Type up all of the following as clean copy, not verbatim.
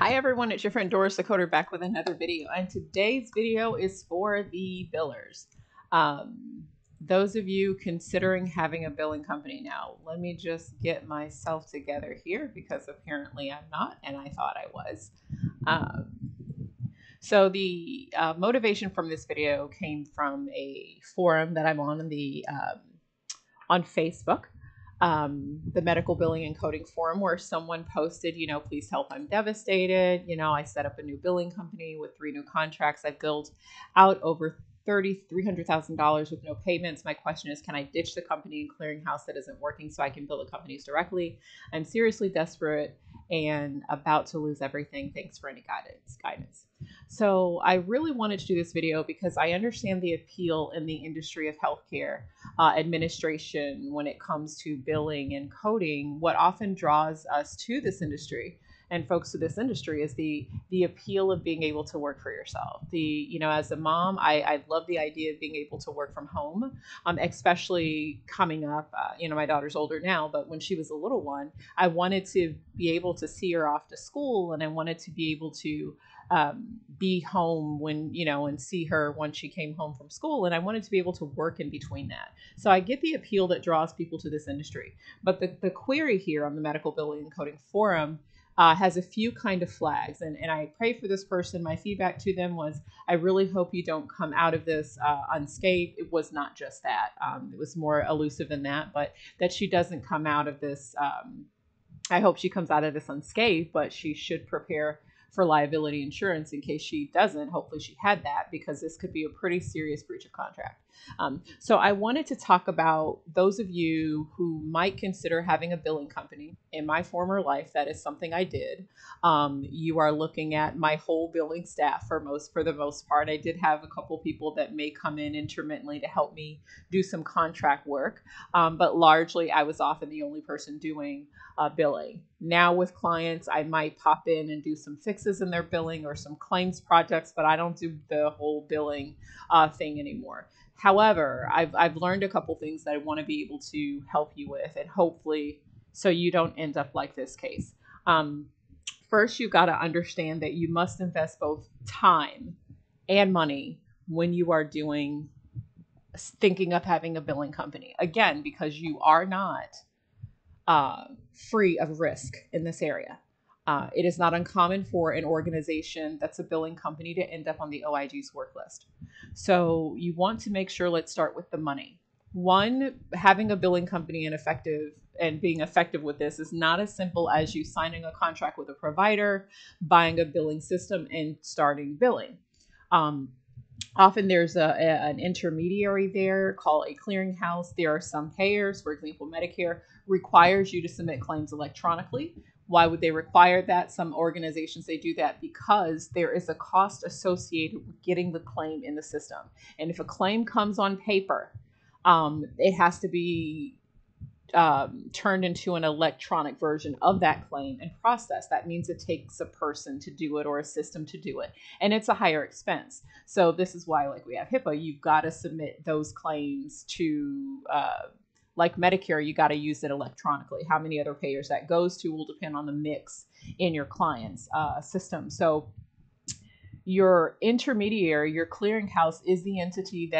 Hi everyone, it's your friend Doris the Coder back with another video, and today's video is for the billers. Those of you considering having a billing company now, let me just get myself together here because apparently I'm not, and I thought I was. So the motivation from this video came from a forum that I'm on the on Facebook. The medical billing and coding forum, where someone posted, you know, please help, I'm devastated. You know, I set up a new billing company with 3 new contracts. I've billed out over $300,000 with no payments. My question is, can I ditch the company and clearinghouse that isn't working so I can bill the companies directly? I'm seriously desperate and about to lose everything. Thanks for any guidance. So I really wanted to do this video because I understand the appeal in the industry of healthcare administration when it comes to billing and coding. What often draws us to this industry and folks to this industry is the appeal of being able to work for yourself. As a mom, I love the idea of being able to work from home, especially coming up, my daughter's older now, but when she was a little one, I wanted to be able to see her off to school, and I wanted to be able to be home when, and see her once she came home from school. And I wanted to be able to work in between that. So I get the appeal that draws people to this industry. But the query here on the Medical Billing and Coding Forum has a few kind of flags. And I pray for this person. My feedback to them was, I really hope you don't come out of this unscathed. It was not just that. It was more elusive than that, but that she doesn't come out of this. I hope she comes out of this unscathed, but she should prepare for liability insurance in case she doesn't. Hopefully she had that, because this could be a pretty serious breach of contract. So I wanted to talk about those of you who might consider having a billing company. In my former life, that is something I did. You are looking at my whole billing staff for the most part. I did have a couple people that may come in intermittently to help me do some contract work, but largely I was often the only person doing billing. Now with clients, I might pop in and do some fixes in their billing or some claims projects, but I don't do the whole billing thing anymore. However, I've learned a couple things that I want to be able to help you with, and hopefully so you don't end up like this case. First, you've got to understand that you must invest both time and money when you are thinking of having a billing company. Again, because you are not free of risk in this area. It is not uncommon for an organization that's a billing company to end up on the OIG's work list. So you want to make sure, let's start with the money. One, having a billing company and being effective with this is not as simple as you signing a contract with a provider, buying a billing system, and starting billing. Often there's an intermediary there called a clearinghouse. There are some payers, for example, Medicare requires you to submit claims electronically. Why would they require that? Some organizations, they do that because there is a cost associated with getting the claim in the system. And if a claim comes on paper, it has to be turned into an electronic version of that claim and processed. That means it takes a person to do it or a system to do it. And it's a higher expense. So this is why, like we have HIPAA, you've got to submit those claims to like Medicare, you got to use it electronically. How many other payers that goes to will depend on the mix in your client's system. So your intermediary, your clearinghouse, is the entity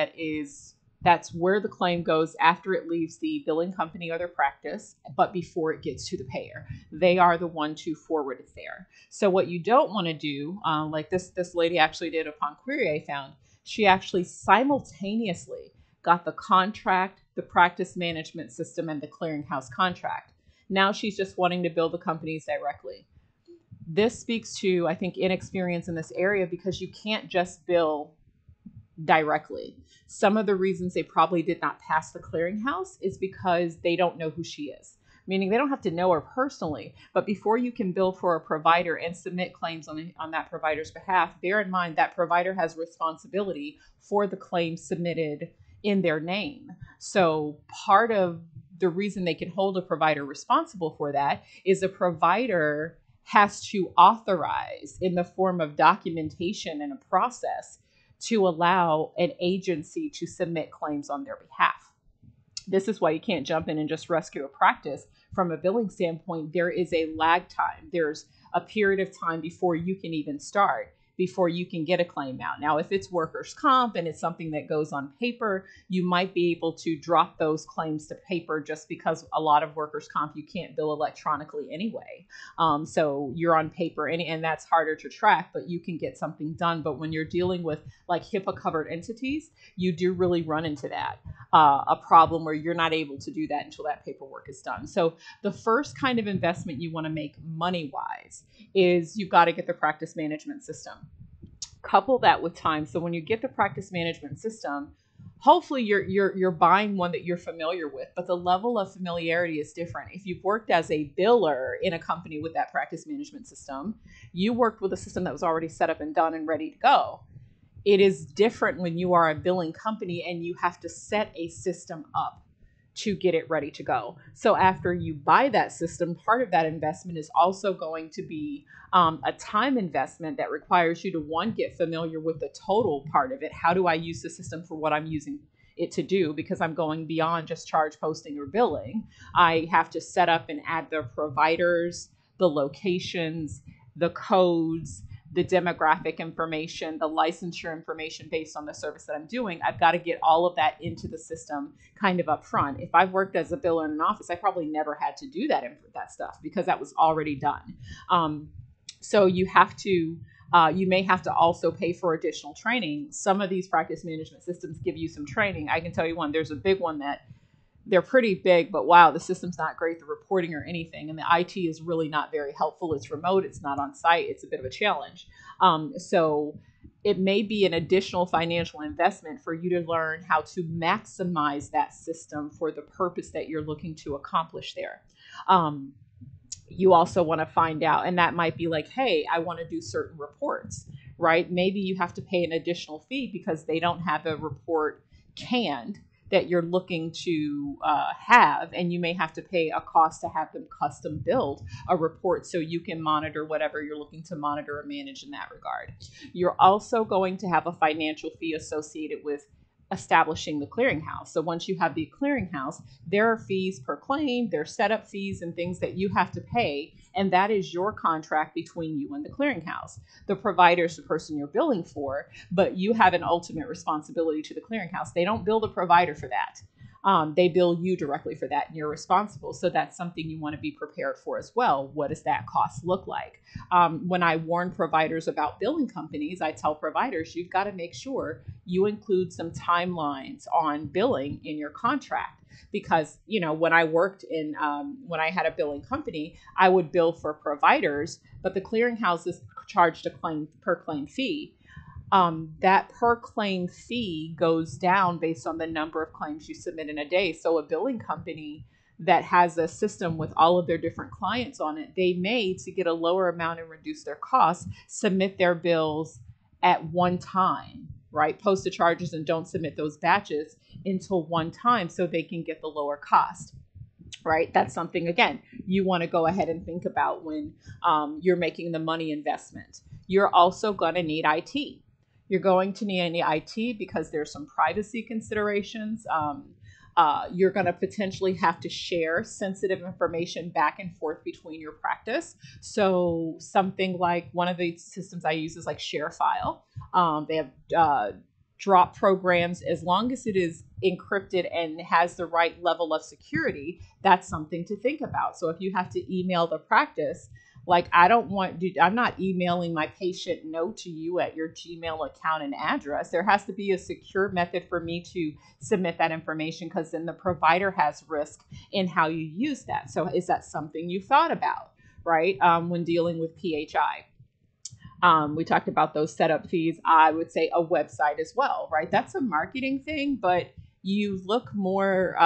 that's where the claim goes after it leaves the billing company or their practice, but before it gets to the payer. They are the one to forward it there. So what you don't want to do, like this lady actually did upon query I found, she actually simultaneously got the contract, the practice management system, and the clearinghouse contract. Now she's just wanting to bill the companies directly. This speaks to, I think, inexperience in this area, because you can't just bill directly. Some of the reasons they probably did not pass the clearinghouse is because they don't know who she is, meaning they don't have to know her personally. But before you can bill for a provider and submit claims on that provider's behalf, bear in mind that provider has responsibility for the claim submitted in their name. So part of the reason they can hold a provider responsible for that is a provider has to authorize in the form of documentation and a process to allow an agency to submit claims on their behalf. This is why you can't jump in and just rescue a practice. From a billing standpoint, there is a lag time. There's a period of time before you can even start, before you can get a claim out. Now, if it's workers' comp and it's something that goes on paper, you might be able to drop those claims to paper just because a lot of workers' comp, you can't bill electronically anyway. So you're on paper and that's harder to track, but you can get something done. But when you're dealing with like HIPAA covered entities, you do really run into that, a problem where you're not able to do that until that paperwork is done. So the first kind of investment you want to make money wise is you've got to get the practice management system. Couple that with time. So when you get the practice management system, hopefully you're buying one that you're familiar with, but the level of familiarity is different. If you've worked as a biller in a company with that practice management system, you worked with a system that was already set up and done and ready to go. It is different when you are a billing company and you have to set a system up to get it ready to go. So after you buy that system, part of that investment is also going to be a time investment that requires you to, one, get familiar with the total part of it. How do I use the system for what I'm using it to do? Because I'm going beyond just charge posting or billing. I have to set up and add the providers, the locations, the codes, the demographic information, the licensure information based on the service that I'm doing. I've got to get all of that into the system kind of up front. If I've worked as a biller in an office, I probably never had to do that stuff because that was already done. So you have to, you may have to also pay for additional training. Some of these practice management systems give you some training. I can tell you one, there's a big one that they're pretty big, but wow, the system's not great, the reporting or anything. And the IT is really not very helpful. It's remote, it's not on site, it's a bit of a challenge. So it may be an additional financial investment for you to learn how to maximize that system for the purpose that you're looking to accomplish there. You also want to find out, and that might be like, hey, I want to do certain reports, right? Maybe you have to pay an additional fee because they don't have a report canned that you're looking to have, and you may have to pay a cost to have them custom build a report so you can monitor whatever you're looking to monitor or manage in that regard. You're also going to have a financial fee associated with establishing the clearinghouse. So once you have the clearinghouse, there are fees per claim, there are setup fees and things that you have to pay, and that is your contract between you and the clearinghouse. The provider is the person you're billing for, but you have an ultimate responsibility to the clearinghouse. They don't bill the provider for that. They bill you directly for that, and you're responsible. So that's something you want to be prepared for as well. What does that cost look like? When I warn providers about billing companies, I tell providers, you've got to make sure you include some timelines on billing in your contract. Because, you know, when I worked in, when I had a billing company, I would bill for providers, but the clearinghouses charged a claim per claim fee. That per claim fee goes down based on the number of claims you submit in a day. So a billing company that has a system with all of their different clients on it, they may, to get a lower amount and reduce their costs, submit their bills at one time, right? Post the charges and don't submit those batches until one time so they can get the lower cost. Right? That's something, again, you want to go ahead and think about when you're making the money investment. You're also going to need IT. You're going to need any IT because there's some privacy considerations. You're going to potentially have to share sensitive information back and forth between your practice. So something like one of the systems I use is like ShareFile. They have drop programs. As long as it is encrypted and has the right level of security, that's something to think about. So if you have to email the practice, like, I don't want, I'm not emailing my patient note to you at your Gmail account and address. There has to be a secure method for me to submit that information, because then the provider has risk in how you use that. So is that something you thought about, right? When dealing with PHI? We talked about those setup fees. I would say a website as well, right? That's a marketing thing, but you look more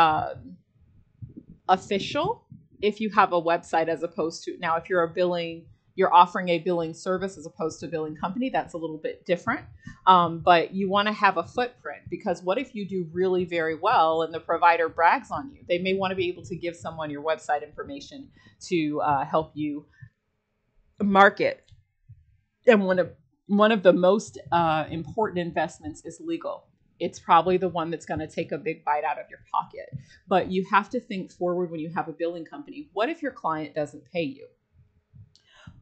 official if you have a website as opposed to, now if you're a billing, you're offering a billing service as opposed to a billing company, that's a little bit different. But you want to have a footprint, because what if you do really very well and the provider brags on you? They may want to be able to give someone your website information to help you market. And one of the most important investments is legal. It's probably the one that's going to take a big bite out of your pocket. But you have to think forward when you have a billing company. What if your client doesn't pay you?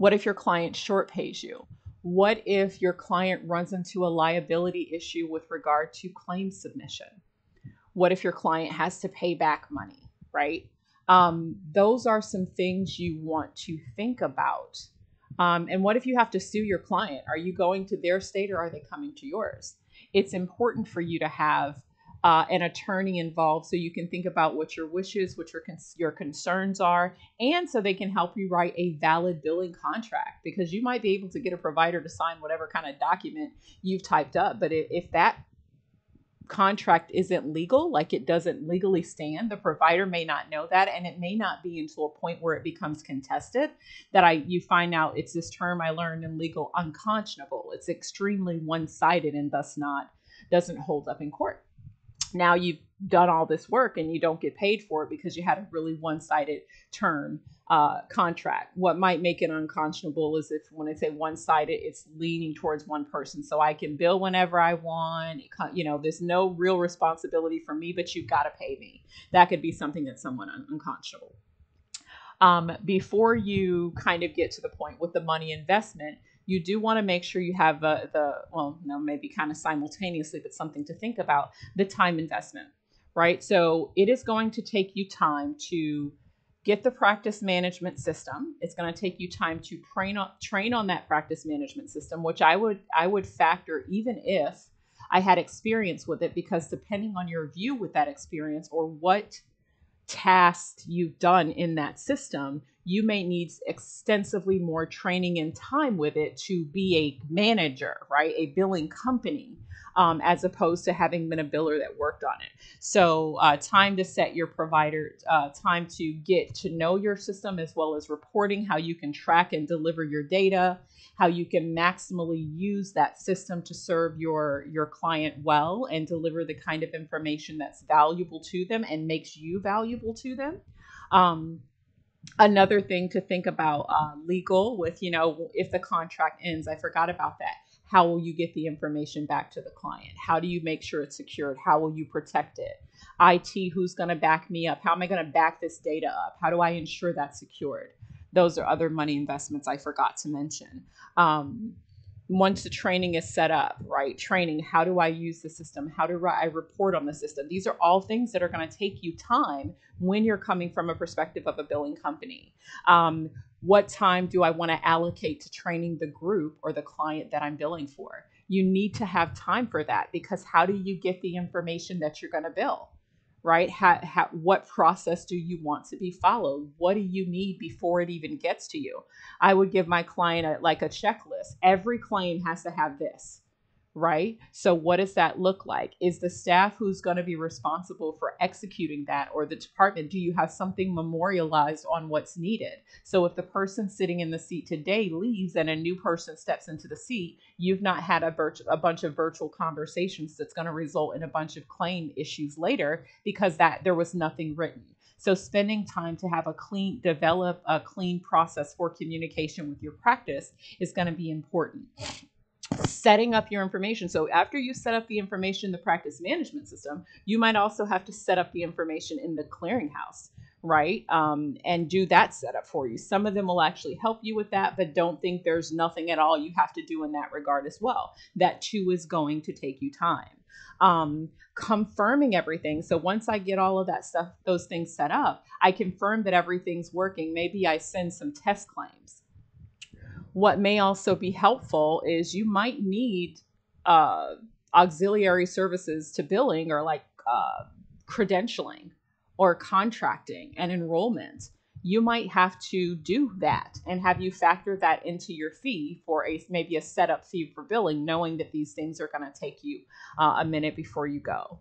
What if your client short pays you? What if your client runs into a liability issue with regard to claim submission? What if your client has to pay back money, right? Those are some things you want to think about. And what if you have to sue your client? Are you going to their state or are they coming to yours? It's important for you to have an attorney involved so you can think about what your wishes, what your concerns are, and so they can help you write a valid billing contract, because you might be able to get a provider to sign whatever kind of document you've typed up. But if that contract isn't legal, like it doesn't legally stand, the provider may not know that, and it may not be until a point where it becomes contested that you find out, it's this term I learned in legal, unconscionable. It's extremely one-sided and thus doesn't hold up in court. Now you've done all this work and you don't get paid for it because you had a really one-sided term contract. What might make it unconscionable is if, when I say one-sided, it's leaning towards one person. So I can bill whenever I want. You know, there's no real responsibility for me, but you've got to pay me. That could be something that's somewhat unconscionable. Before you kind of get to the point with the money investment, you do want to make sure you have maybe kind of simultaneously, but something to think about, the time investment, right? So it is going to take you time to get the practice management system. It's going to take you time to train on that practice management system, which I would factor even if I had experience with it, because depending on your view with that experience or what tasks you've done in that system, you may need extensively more training and time with it to be a manager, right? A billing company, as opposed to having been a biller that worked on it. So time to set your provider, time to get to know your system, as well as reporting, how you can track and deliver your data, how you can maximally use that system to serve your client well and deliver the kind of information that's valuable to them and makes you valuable to them. Another thing to think about, legal with, if the contract ends, I forgot about that. How will you get the information back to the client? How do you make sure it's secured? How will you protect it? IT, who's going to back me up? How am I going to back this data up? How do I ensure that's secured? Those are other money investments I forgot to mention. Once the training is set up, right? Training, how do I use the system? How do I report on the system? These are all things that are going to take you time when you're coming from a perspective of a billing company. What time do I want to allocate to training the group or the client that I'm billing for? You need to have time for that, because how do you get the information that you're going to bill, right? What process do you want to be followed? What do you need before it even gets to you? I would give my client a checklist. Every claim has to have this, right? So what does that look like? Is the staff who's going to be responsible for executing that, or the department, do you have something memorialized on what's needed? So if the person sitting in the seat today leaves and a new person steps into the seat, you've not had a bunch of virtual conversations that's going to result in a bunch of claim issues later, because that there was nothing written. So spending time to develop a clean process for communication with your practice is going to be important. Setting up your information. So after you set up the information in the practice management system, you might also have to set up the information in the clearinghouse, right? And do that setup for you. Some of them will actually help you with that, but don't think there's nothing at all you have to do in that regard as well. That too is going to take you time. Confirming everything. So once I get all of that stuff, those things set up, I confirm that everything's working. Maybe I send some test claims. What may also be helpful is you might need auxiliary services to billing, or credentialing or contracting and enrollment. You might have to do that, and have you factor that into your fee for maybe a setup fee for billing, knowing that these things are going to take you a minute before you go.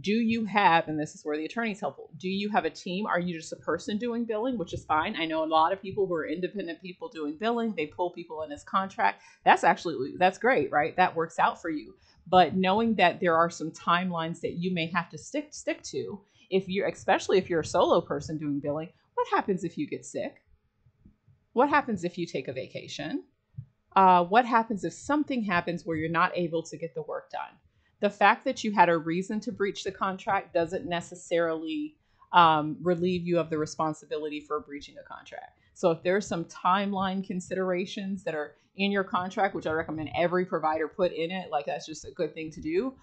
Do you have, and this is where the attorney's helpful, do you have a team? Are you just a person doing billing, which is fine. I know a lot of people who are independent people doing billing, they pull people in as contract. That's great, right? That works out for you. But knowing that there are some timelines that you may have to stick to, especially if you're a solo person doing billing, what happens if you get sick? What happens if you take a vacation? What happens if something happens where you're not able to get the work done? The fact that you had a reason to breach the contract doesn't necessarily relieve you of the responsibility for breaching a contract. So if there's some timeline considerations that are in your contract, which I recommend every provider put in it, like that's just a good thing to do.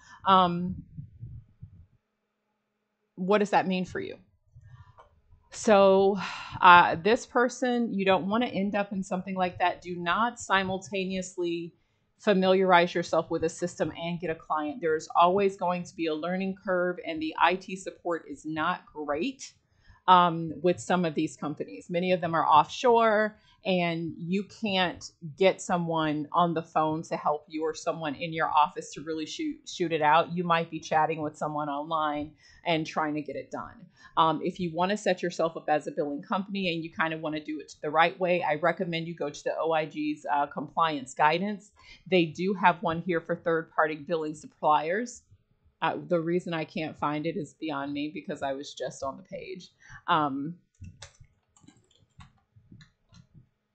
What does that mean for you? So this person, you don't want to end up in something like that. Do not simultaneously familiarize yourself with a system and get a client. There is always going to be a learning curve, and the IT support is not great with some of these companies. Many of them are offshore, and you can't get someone on the phone to help you or someone in your office to really shoot it out. You might be chatting with someone online and trying to get it done. If you want to set yourself up as a billing company and you kind of want to do it the right way, I recommend you go to the OIG's compliance guidance. They do have one here for third-party billing suppliers. The reason I can't find it is beyond me because I was just on the page.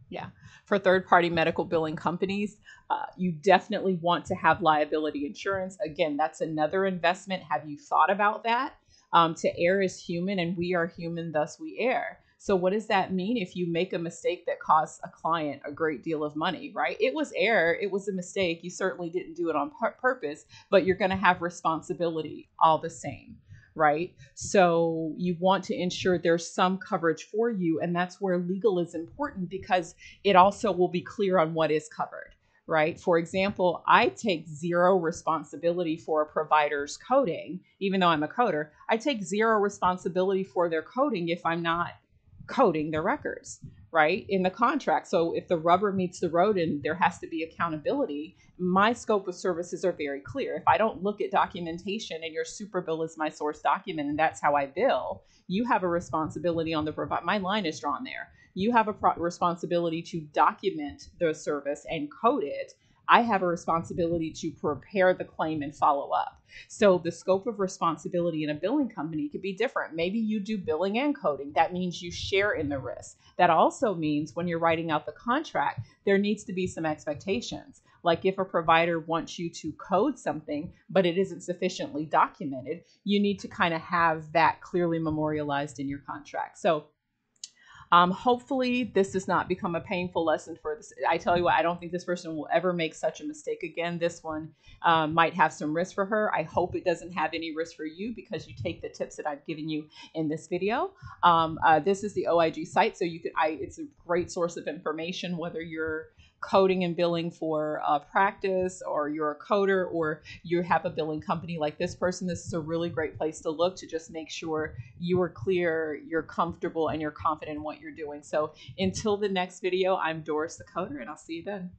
Yeah, for third-party medical billing companies, you definitely want to have liability insurance. Again, that's another investment. Have you thought about that? To err is human, and we are human, thus we err. So what does that mean if you make a mistake that costs a client a great deal of money, right? It was error. It was a mistake. You certainly didn't do it on purpose, but you're going to have responsibility all the same. Right? So you want to ensure there's some coverage for you. And that's where legal is important because it also will be clear on what is covered, right? For example, I take zero responsibility for a provider's coding, even though I'm a coder. I take zero responsibility for their coding if I'm not coding their records, right? In the contract. So if the rubber meets the road and there has to be accountability, my scope of services are very clear. If I don't look at documentation and your super bill is my source document and that's how I bill, you have a responsibility on the provider. My line is drawn there. You have a responsibility to document the service and code it. I have a responsibility to prepare the claim and follow up. So the scope of responsibility in a billing company could be different. Maybe you do billing and coding. That means you share in the risk. That also means when you're writing out the contract, there needs to be some expectations. Like if a provider wants you to code something, but it isn't sufficiently documented, you need to kind of have that clearly memorialized in your contract. So hopefully this does not become a painful lesson for this. I tell you what, I don't think this person will ever make such a mistake again. This one might have some risk for her. I hope it doesn't have any risk for you because you take the tips that I've given you in this video. This is the OIG site. So you could, it's a great source of information, whether you're coding and billing for practice or you're a coder or you have a billing company like this person. This is a really great place to look to just make sure you are clear, you're comfortable, and you're confident in what you're doing. So until the next video, I'm Doris the Coder, and I'll see you then.